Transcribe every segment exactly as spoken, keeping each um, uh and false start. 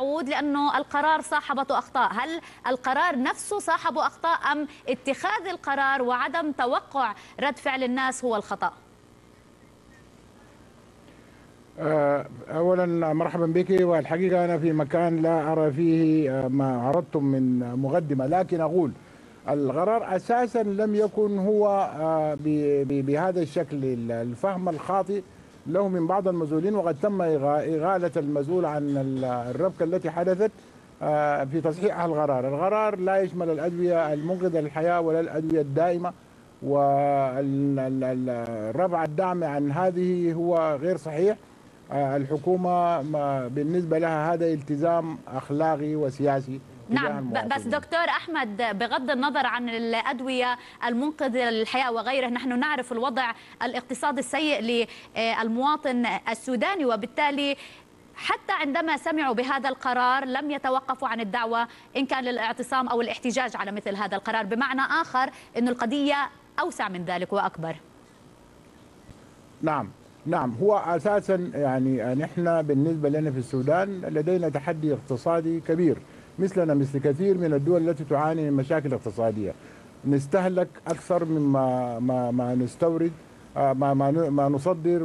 يعود لأنه القرار صاحبته أخطاء. هل القرار نفسه صاحبه أخطاء أم اتخاذ القرار وعدم توقع رد فعل الناس هو الخطأ؟ أولا مرحبا بك، والحقيقة أنا في مكان لا أرى فيه ما عرضتم من مقدمة، لكن أقول القرار أساسا لم يكن هو بهذا الشكل. الفهم الخاطئ له من بعض المسؤولين، وقد تم إغالة المسؤول عن الربكة التي حدثت في تصحيح القرار. القرار لا يشمل الأدوية المنقذة للحياة ولا الأدوية الدائمة، والرفع الدعم عن هذه هو غير صحيح. الحكومة بالنسبة لها هذا التزام أخلاقي وسياسي. نعم، بس دكتور أحمد، بغض النظر عن الأدوية المنقذة للحياة وغيره، نحن نعرف الوضع الاقتصادي السيء للمواطن السوداني، وبالتالي حتى عندما سمعوا بهذا القرار لم يتوقفوا عن الدعوة إن كان للاعتصام أو الاحتجاج على مثل هذا القرار. بمعنى آخر أن القضية أوسع من ذلك وأكبر. نعم نعم، هو أساسا يعني نحن بالنسبة لنا في السودان لدينا تحدي اقتصادي كبير، مثلنا مثل كثير من الدول التي تعاني من مشاكل اقتصادية. نستهلك أكثر مما ما ما نستورد، ما ما ما نصدر،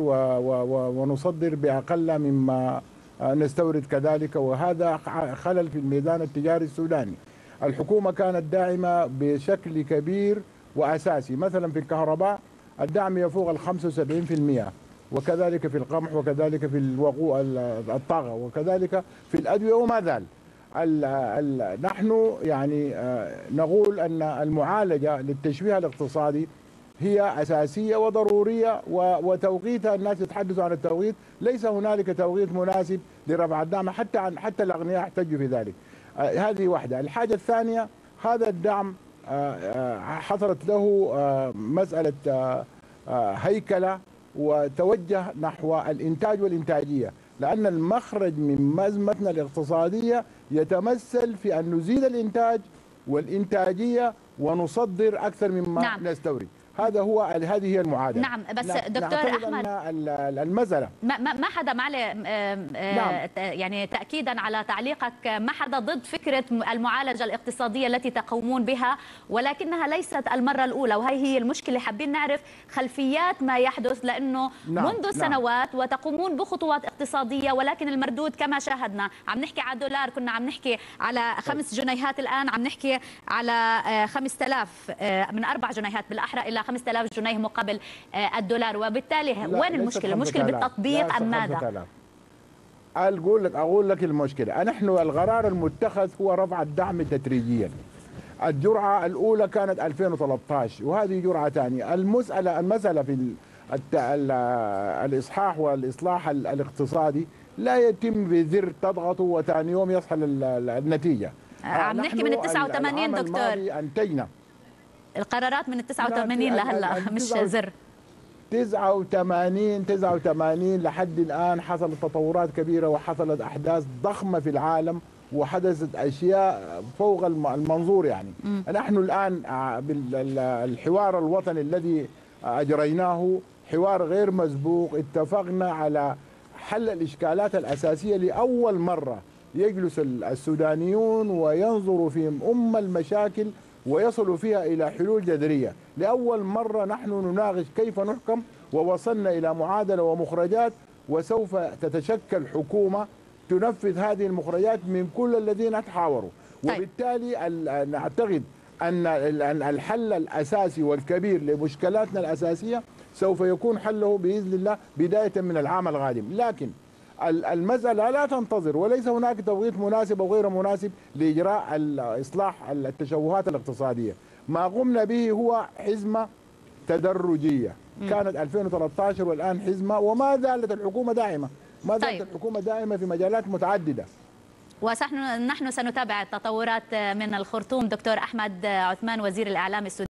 ونصدر بأقل مما نستورد كذلك، وهذا خلل في الميزان التجاري السوداني. الحكومة كانت داعمة بشكل كبير وأساسي، مثلا في الكهرباء الدعم يفوق ال خمسة وسبعين بالمئة، وكذلك في القمح، وكذلك في الوقود الطاقة، وكذلك في الأدوية وما ذلك. ال ال نحن يعني نقول أن المعالجة للتشويه الاقتصادي هي أساسية وضرورية، وتوقيتها الناس يتحدثوا عن التوقيت، ليس هنالك توقيت مناسب لرفع الدعم، حتى عن حتى الأغنياء احتجوا في ذلك. هذه واحدة. الحاجة الثانية، هذا الدعم حصلت له مسألة هيكلة وتوجه نحو الإنتاج والإنتاجية، لأن المخرج من أزمتنا الاقتصادية يتمثل في أن نزيد الإنتاج والإنتاجية ونصدر أكثر مما نعم. نستورد. هذا هو، هذه هي المعادله. نعم، بس دكتور أحمد، المزله ما ما حدا معلي نعم. يعني تاكيدا على تعليقك، ما حدا ضد فكره المعالجه الاقتصاديه التي تقومون بها، ولكنها ليست المره الاولى، وهي هي المشكله. حابين نعرف خلفيات ما يحدث، لانه نعم. منذ سنوات وتقومون بخطوات اقتصاديه، ولكن المردود كما شاهدنا، عم نحكي على دولار، كنا عم نحكي على خمس جنيهات، الان عم نحكي على خمسة آلاف، من اربع جنيهات بالاحرى الى خمسة آلاف جنيه مقابل الدولار. وبالتالي وين المشكله؟ المشكله بالتطبيق ام ماذا؟ اقول لك اقول لك المشكله، نحن القرار المتخذ هو رفع الدعم تدريجيا. الجرعه الاولى كانت ألفين وثلاثة عشر، وهذه جرعه ثانيه. المساله المساله في الاصحاح والاصلاح الاقتصادي لا يتم بزر تضغطه وثاني يوم يصل النتيجه. عم نحكي من ال تسعة وثمانين دكتور، انتجنا القرارات من ال تسعة وثمانين لهلا، مش زر. تسعة وثمانين تسعة وثمانين لحد الآن حصلت تطورات كبيرة، وحصلت أحداث ضخمة في العالم، وحدثت أشياء فوق المنظور. يعني م. نحن الآن بالحوار الوطني الذي أجريناه، حوار غير مسبوق، اتفقنا على حل الإشكالات الأساسية. لأول مرة يجلس السودانيون وينظروا في أم المشاكل ويصلوا فيها إلى حلول جذرية. لأول مرة نحن نناقش كيف نحكم، ووصلنا إلى معادلة ومخرجات، وسوف تتشكل حكومة تنفذ هذه المخرجات من كل الذين تحاوروا. وبالتالي نعتقد أن الحل الأساسي والكبير لمشكلاتنا الأساسية سوف يكون حله بإذن الله بداية من العام القادم، لكن المسألة لا تنتظر، وليس هناك توقيت مناسب أو غير مناسب لإجراء إصلاح التشوهات الاقتصادية. ما قمنا به هو حزمة تدرجية، كانت ألفين وثلاثة عشر والآن حزمة، وما زالت الحكومة داعمة، ما زالت طيب. الحكومة داعمة في مجالات متعددة، ونحن سنتابع التطورات من الخرطوم. دكتور أحمد عثمان، وزير الإعلام السوداني.